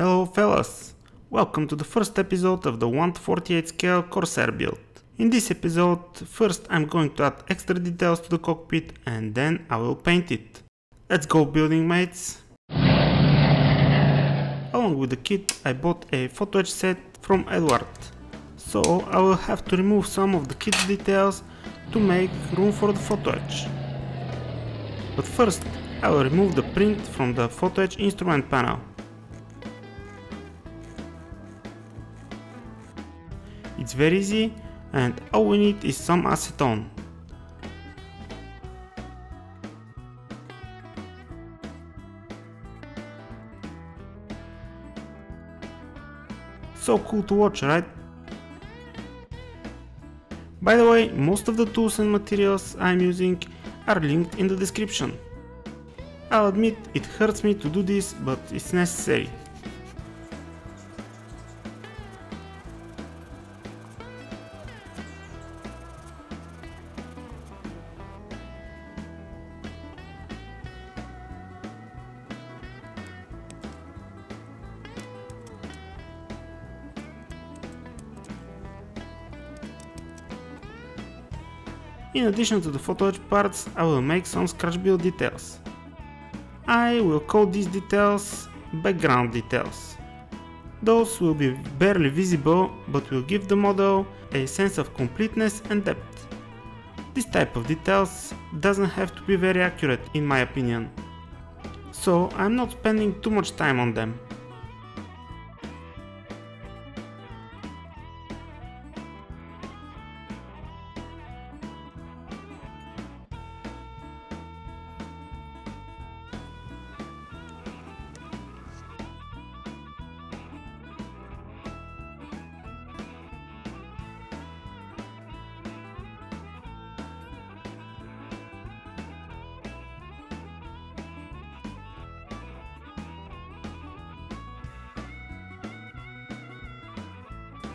Hello fellas! Welcome to the first episode of the 1/48 scale Corsair build. In this episode, first I'm going to add extra details to the cockpit and then I will paint it. Let's go building mates! Along with the kit I bought a photo edge set from Eduard, so I will have to remove some of the kit's details to make room for the photo edge. But first I will remove the print from the photo edge instrument panel. It's very easy and all we need is some acetone. So cool to watch, right? By the way, most of the tools and materials I'm using are linked in the description. I'll admit it hurts me to do this, but it's necessary. In addition to the photo edge parts, I will make some scratch build details. I will call these details background details. Those will be barely visible, but will give the model a sense of completeness and depth. This type of details doesn't have to be very accurate in my opinion, so I'm not spending too much time on them.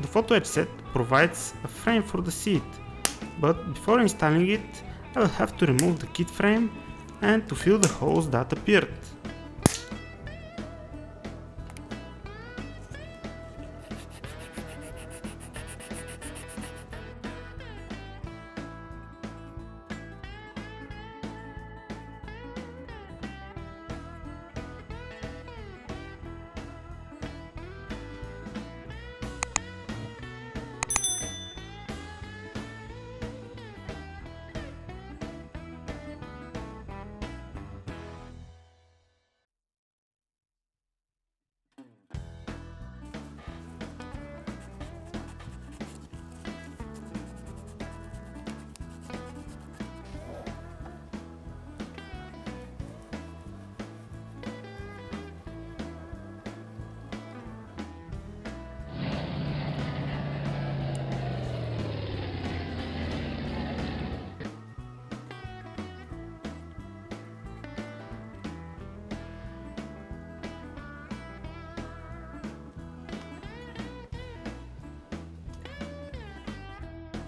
The photo edge set provides a frame for the seat, but before installing it, I will have to remove the kit frame and to fill the holes that appeared.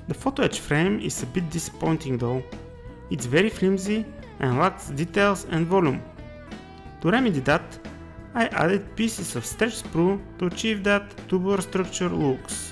The photo edge frame is a bit disappointing though. It's very flimsy and lacks details and volume. To remedy that, I added pieces of stretch sprue to achieve that tubular structure looks.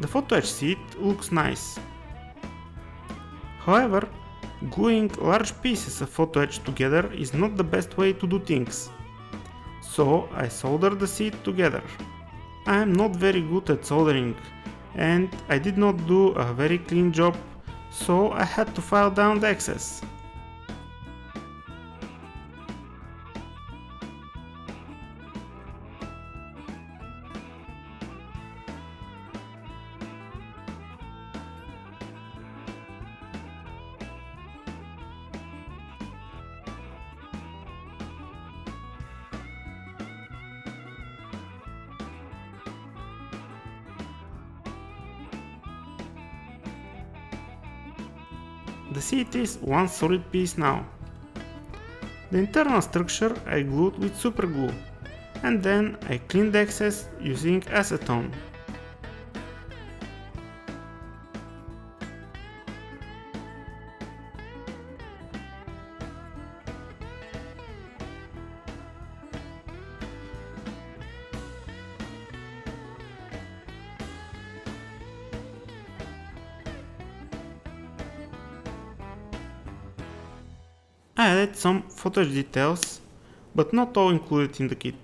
The photo edge seat looks nice. However, gluing large pieces of photo edge together is not the best way to do things, so I soldered the seat together. I am not very good at soldering and I did not do a very clean job, so I had to file down the excess. The seat is one solid piece now. The internal structure I glued with super glue, and then I cleaned the excess using acetone. I added some footage details, but not all included in the kit.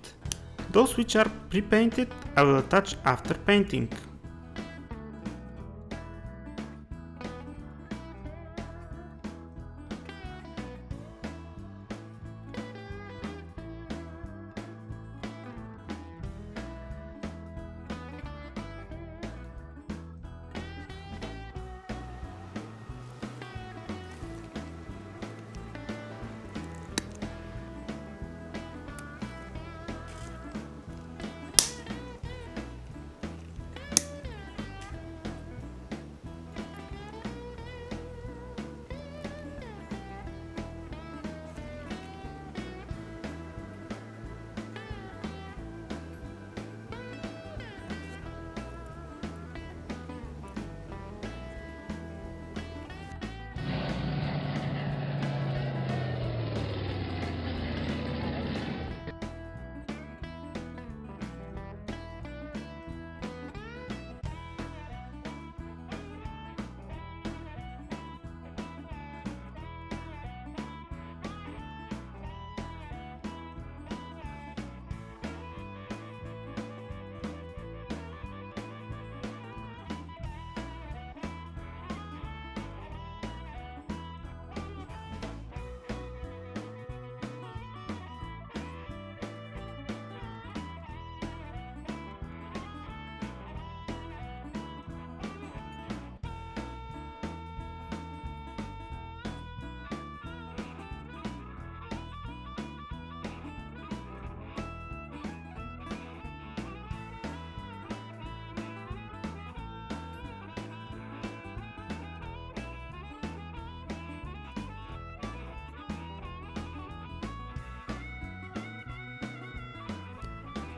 Those which are pre-painted I will attach after painting.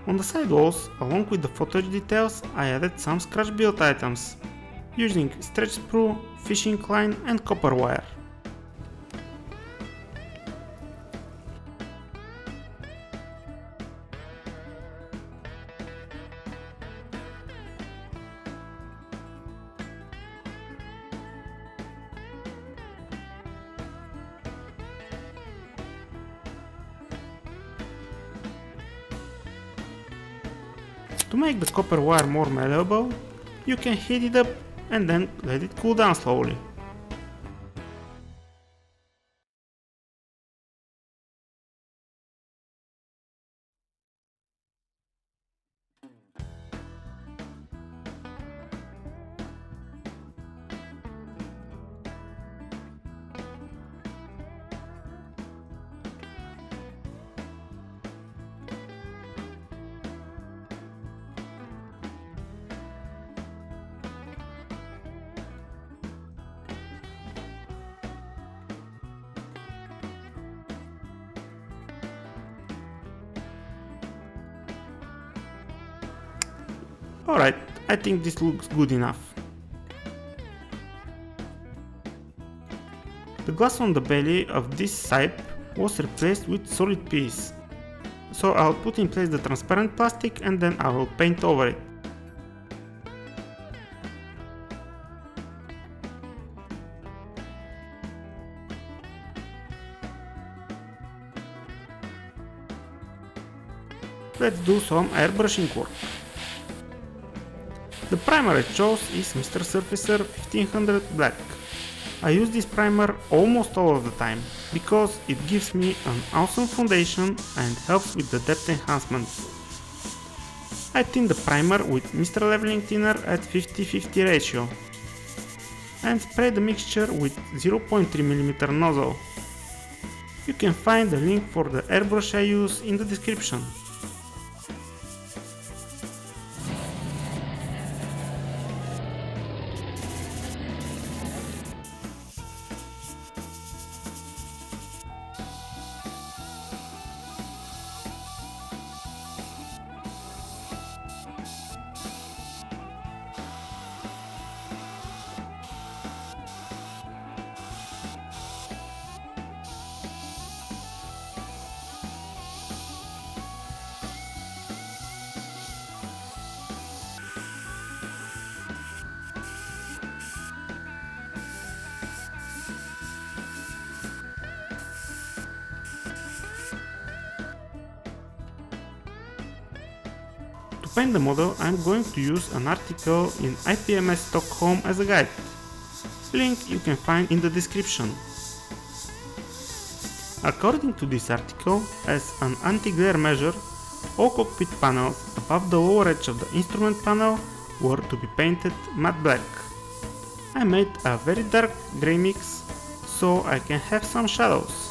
On the side walls, along with the footage details, I added some scratch build items, using stretch sprue, fishing line and copper wire. To make the copper wire more malleable, you can heat it up and then let it cool down slowly. Alright, I think this looks good enough. The glass on the belly of this side was replaced with solid piece, so I'll put in place the transparent plastic and then I will paint over it. Let's do some airbrushing work. The primer I chose is Mr. Surfacer 1500 Black. I use this primer almost all of the time, because it gives me an awesome foundation and helps with the depth enhancement. I thin the primer with Mr. Leveling Thinner at 50-50 ratio and spray the mixture with 0.3mm nozzle. You can find the link for the airbrush I use in the description. paint the model, I'm going to use an article in IPMS Stockholm as a guide. Link you can find in the description. According to this article, as an anti-glare measure, all cockpit panels above the lower edge of the instrument panel were to be painted matte black. I made a very dark grey mix, so I can have some shadows.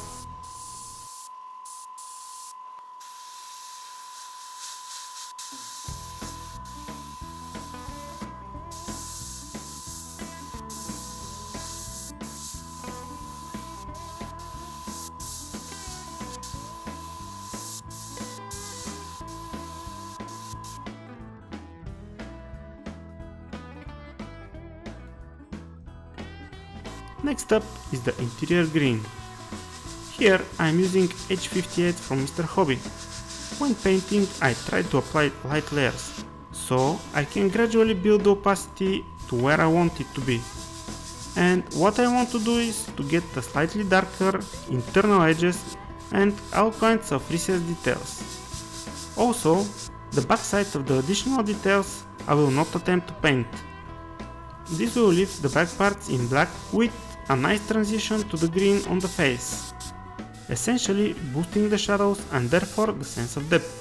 Next up is the interior green. Here I am using H58 from Mr. Hobby. When painting I try to apply light layers, so I can gradually build the opacity to where I want it to be. And what I want to do is to get the slightly darker internal edges and all kinds of recessed details. Also, the backside of the additional details I will not attempt to paint. This will leave the back parts in black with a nice transition to the green on the face, essentially boosting the shadows and therefore the sense of depth.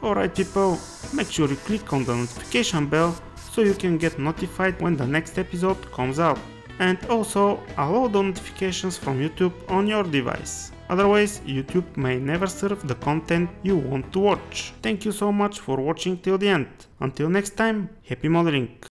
Alright people, make sure you click on the notification bell so you can get notified when the next episode comes out. And also allow the notifications from YouTube on your device, otherwise YouTube may never serve the content you want to watch. Thank you so much for watching till the end. Until next time, happy modeling!